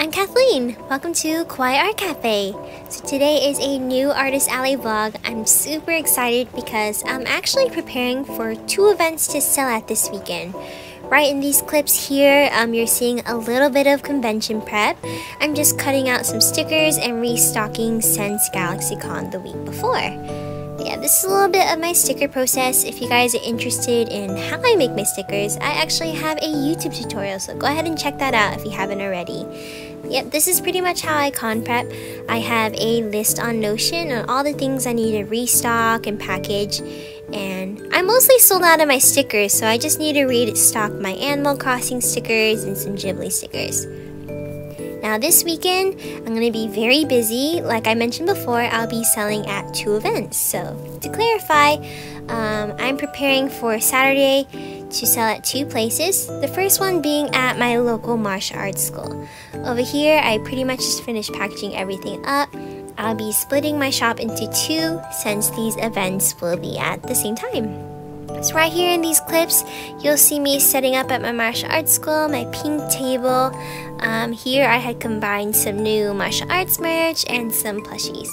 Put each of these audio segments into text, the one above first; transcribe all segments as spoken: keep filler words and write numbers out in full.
I'm Kathleen. Welcome to Kawaii Art Cafe. So today is a new Artist Alley vlog. I'm super excited because I'm actually preparing for two events to sell at this weekend. Right in these clips here, um, you're seeing a little bit of convention prep. I'm just cutting out some stickers and restocking since GalaxyCon the week before. Yeah, this is a little bit of my sticker process. If you guys are interested in how I make my stickers, I actually have a YouTube tutorial, so go ahead and check that out if you haven't already. Yep, this is pretty much how I con prep. I have a list on Notion on all the things I need to restock and package, and I'm mostly sold out of my stickers, so I just need to restock my Animal Crossing stickers and some Ghibli stickers. Now this weekend, I'm going to be very busy. Like I mentioned before, I'll be selling at two events. So to clarify, um, I'm preparing for Saturday to sell at two places. The first one being at my local martial arts school. Over here, I pretty much just finished packaging everything up. I'll be splitting my shop into two since these events will be at the same time. So right here in these clips, you'll see me setting up at my martial arts school, my pink table. Um, here I had combined some new martial arts merch and some plushies.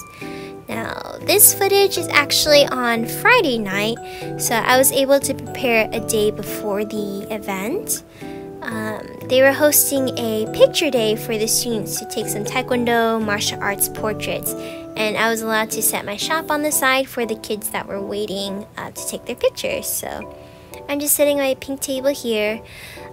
Now, this footage is actually on Friday night, so I was able to prepare a day before the event. Um, they were hosting a picture day for the students to take some Taekwondo martial arts portraits. And I was allowed to set my shop on the side for the kids that were waiting uh, to take their pictures. So I'm just setting my pink table here.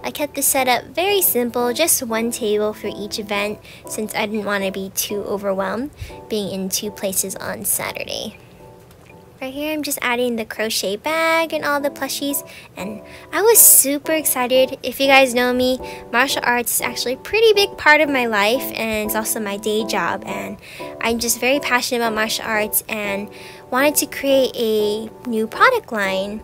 I kept the setup very simple, just one table for each event since I didn't want to be too overwhelmed being in two places on Saturday. Right here I'm just adding the crochet bag and all the plushies, and I was super excited. If you guys know me, martial arts is actually a pretty big part of my life, and it's also my day job, and I'm just very passionate about martial arts and wanted to create a new product line.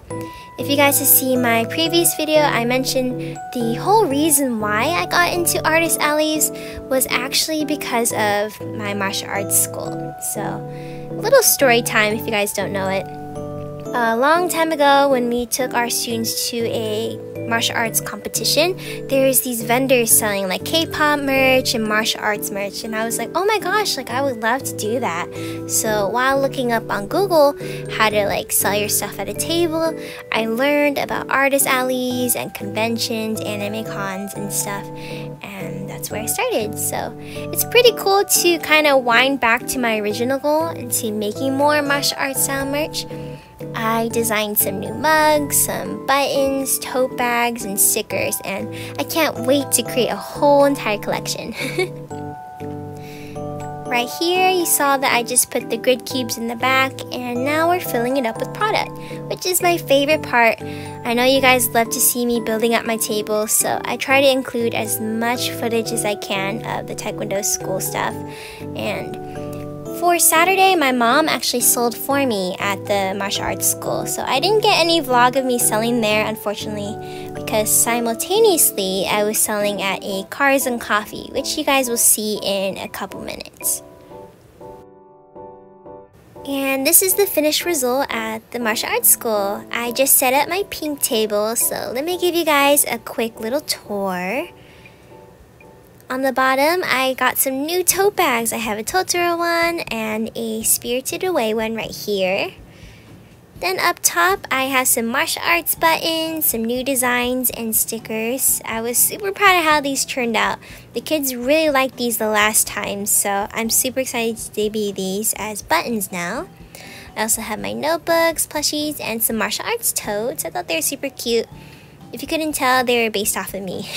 If you guys have seen my previous video, I mentioned the whole reason why I got into Artist Alleys was actually because of my martial arts school. So little story time if you guys don't know it. A long time ago when we took our students to a martial arts competition, there's these vendors selling like K-pop merch and martial arts merch, and I was like, oh my gosh, like I would love to do that. So while looking up on Google how to like sell your stuff at a table, I learned about Artist Alleys and conventions, anime cons and stuff, and that's where I started. So it's pretty cool to kind of wind back to my original goal and to making more martial arts style merch. I designed some new mugs, some buttons, tote bags, and stickers, and I can't wait to create a whole entire collection. Right here, you saw that I just put the grid cubes in the back, and now we're filling it up with product, which is my favorite part. I know you guys love to see me building up my table, so I try to include as much footage as I can of the Taekwondo school stuff. And for Saturday, my mom actually sold for me at the martial arts school, so I didn't get any vlog of me selling there, unfortunately, because simultaneously I was selling at a Cars and Coffee, which you guys will see in a couple minutes. And this is the finished result at the martial arts school. I just set up my pink table, so let me give you guys a quick little tour. On the bottom, I got some new tote bags. I have a Totoro one and a Spirited Away one right here. Then up top, I have some martial arts buttons, some new designs, and stickers. I was super proud of how these turned out. The kids really liked these the last time, so I'm super excited to debut these as buttons now. I also have my notebooks, plushies, and some martial arts totes. I thought they were super cute. If you couldn't tell, they were based off of me.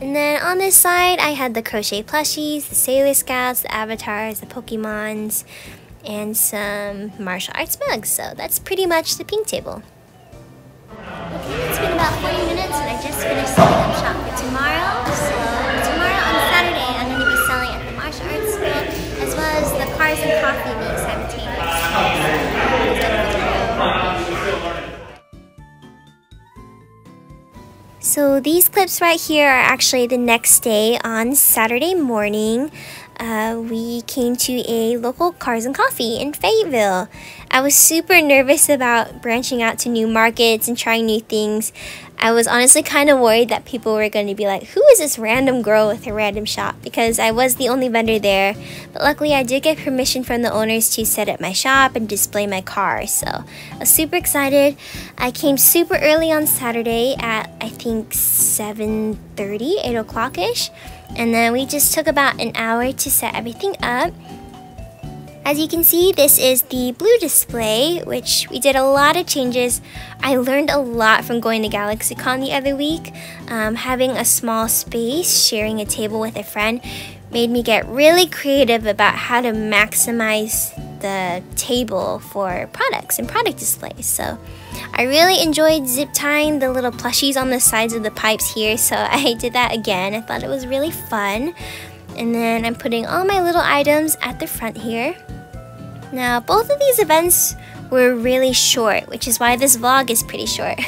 And then on this side, I had the crochet plushies, the Sailor Scouts, the Avatars, the Pokemons, and some martial arts mugs. So that's pretty much the pink table. Okay, it's been about forty minutes and I just finished setting up shop for tomorrow. So tomorrow on Saturday, I'm going to be selling at the martial arts school as well as the Cars and Coffee meet simultaneously. So these clips right here are actually the next day. On Saturday morning, uh, we came to a local Cars and Coffee in Fayetteville. I was super nervous about branching out to new markets and trying new things. I was honestly kind of worried that people were going to be like, who is this random girl with her random shop? Because I was the only vendor there, but luckily I did get permission from the owners to set up my shop and display my car, so I was super excited. I came super early on Saturday at I think seven thirty, eight o'clock-ish, and then we just took about an hour to set everything up. As you can see, this is the blue display, which we did a lot of changes. I learned a lot from going to GalaxyCon the other week. Um, having a small space, sharing a table with a friend, made me get really creative about how to maximize the table for products and product displays. So I really enjoyed zip tying the little plushies on the sides of the pipes here, so I did that again. I thought it was really fun. And then I'm putting all my little items at the front here. Now, both of these events were really short, which is why this vlog is pretty short.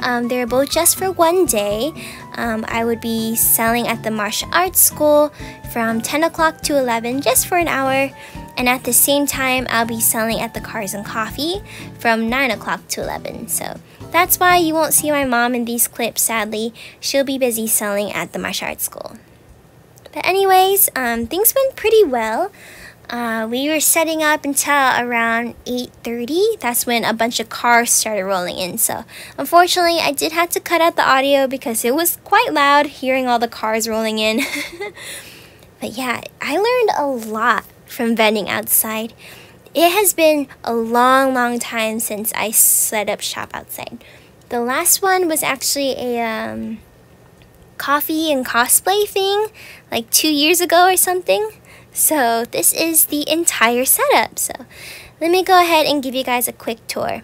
um, they were both just for one day. Um, I would be selling at the martial arts school from ten o'clock to eleven, just for an hour. And at the same time, I'll be selling at the Cars and Coffee from nine o'clock to eleven. So that's why you won't see my mom in these clips, sadly. She'll be busy selling at the martial arts school. But anyways, um, things went pretty well. Uh, we were setting up until around eight thirty. That's when a bunch of cars started rolling in. So unfortunately, I did have to cut out the audio because it was quite loud hearing all the cars rolling in. But yeah, I learned a lot from vending outside. It has been a long, long time since I set up shop outside. The last one was actually a... Um, coffee and cosplay thing like two years ago or something. So this is the entire setup. So let me go ahead and give you guys a quick tour.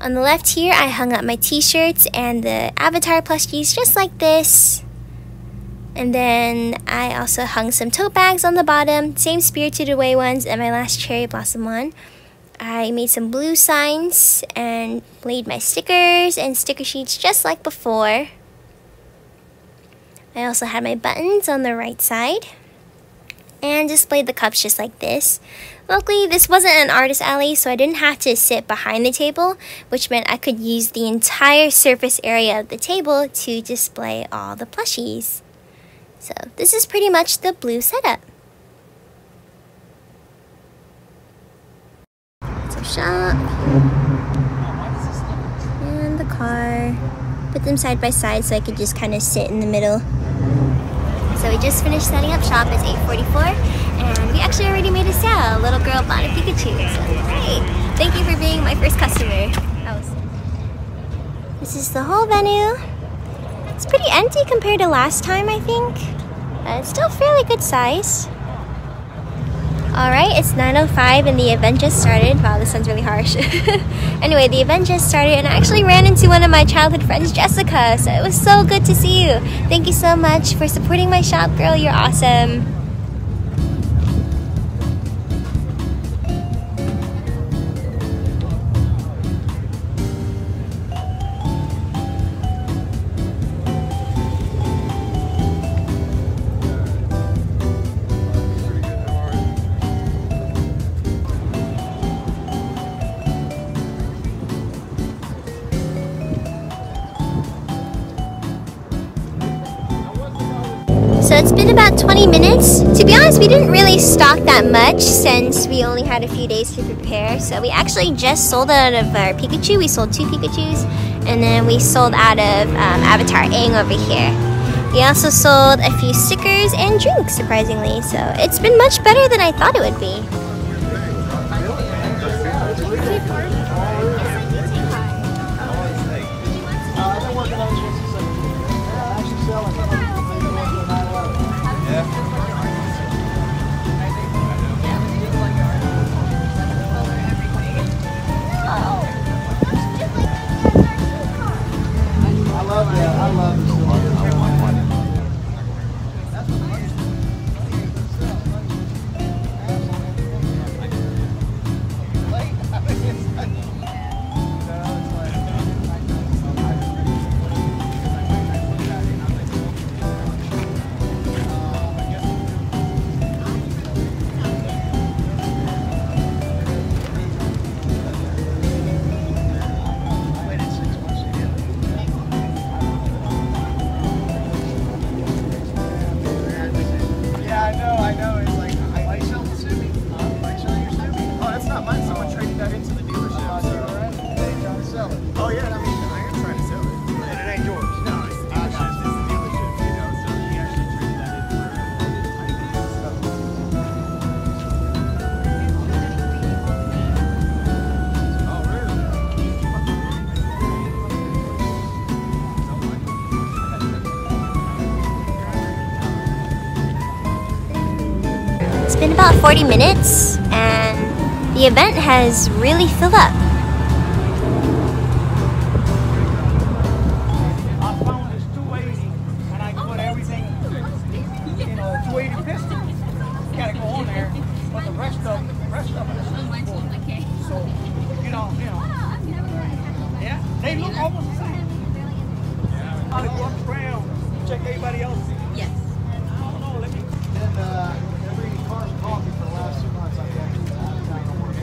On the left here, I hung up my t-shirts and the Avatar plushies just like this. And then I also hung some tote bags on the bottom, same Spirited Away ones and my last cherry blossom one. I made some blue signs and laid my stickers and sticker sheets just like before. I also had my buttons on the right side and displayed the cups just like this. Luckily, this wasn't an artist alley, so I didn't have to sit behind the table, which meant I could use the entire surface area of the table to display all the plushies. So this is pretty much the blue setup. So shop and the car. Put them side by side so I could just kind of sit in the middle. So we just finished setting up shop. It's eight forty-four and we actually already made a sale. A little girl bought a Pikachu. So great! Thank you for being my first customer. This is the whole venue. It's pretty empty compared to last time, I think. But it's still fairly good size. Alright, it's nine oh five and the event just started. Wow, this sounds really harsh. Anyway, the event just started and I actually ran into one of my childhood friends, Jessica, so it was so good to see you. Thank you so much for supporting my shop, girl. You're awesome. It's been about twenty minutes. To be honest, we didn't really stock that much since we only had a few days to prepare. So we actually just sold out of our Pikachu. We sold two Pikachus, and then we sold out of um, Avatar Aang over here. We also sold a few stickers and drinks, surprisingly. So it's been much better than I thought it would be. It's been about forty minutes, and the event has really filled up. I found this two eighty, and I put everything, you know, two eighty pistol. Gotta go on there, but the rest of the rest of it is cool. So, you know, you know, yeah, they look almost the same. I gotta go up around, check everybody else. Yes. I don't know. Let me. And uh, I've been reading Cars and Coffee for the last two months. I've been out of town working.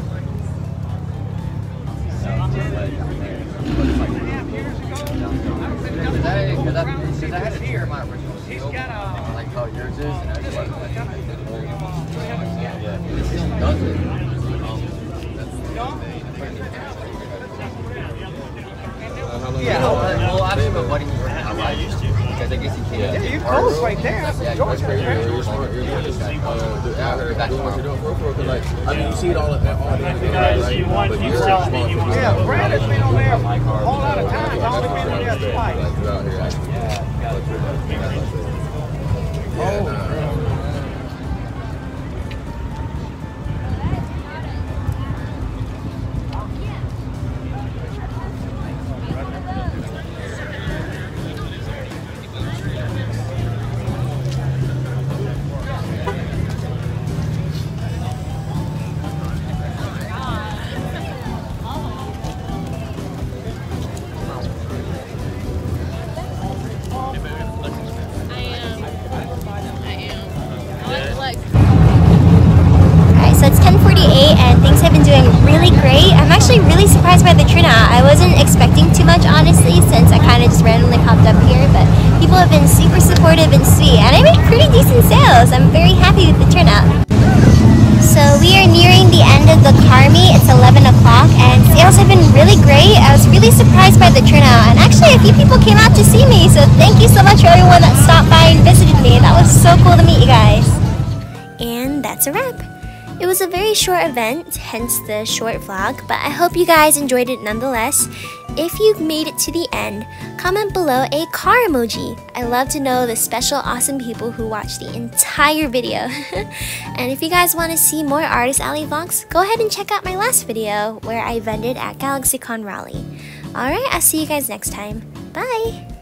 Two and a half years ago, I was in another because I had it here. My original. He's got a. Like how yours is, and I just like. Yeah. This is nothing. Yeah. Well, I've been buddy how I used to. I guess you can't. Yeah, you close right there. That's yeah, Georgia. That's crazy. Right? You're smart. You're smart. You're out here doing what you're doing for pro. Like, I mean, you see it all at that all day. Because you want, you tell me you want. Yeah, Brad has been on there a whole lot of times. I've only been on there twice. Oh. Really surprised by the turnout. I wasn't expecting too much, honestly, since I kind of just randomly hopped up here, but people have been super supportive and sweet, and I made pretty decent sales. I'm very happy with the turnout. So we are nearing the end of the car meet. It's eleven o'clock, and sales have been really great. I was really surprised by the turnout, and actually a few people came out to see me, so thank you so much for everyone that stopped by and visited me. That was so cool to meet you guys. And that's a wrap. It was a very short event, hence the short vlog, but I hope you guys enjoyed it nonetheless. If you've made it to the end, comment below a car emoji. I love to know the special awesome people who watched the entire video. And if you guys want to see more Artist Alley vlogs, go ahead and check out my last video where I vended at GalaxyCon Raleigh. Alright, I'll see you guys next time. Bye!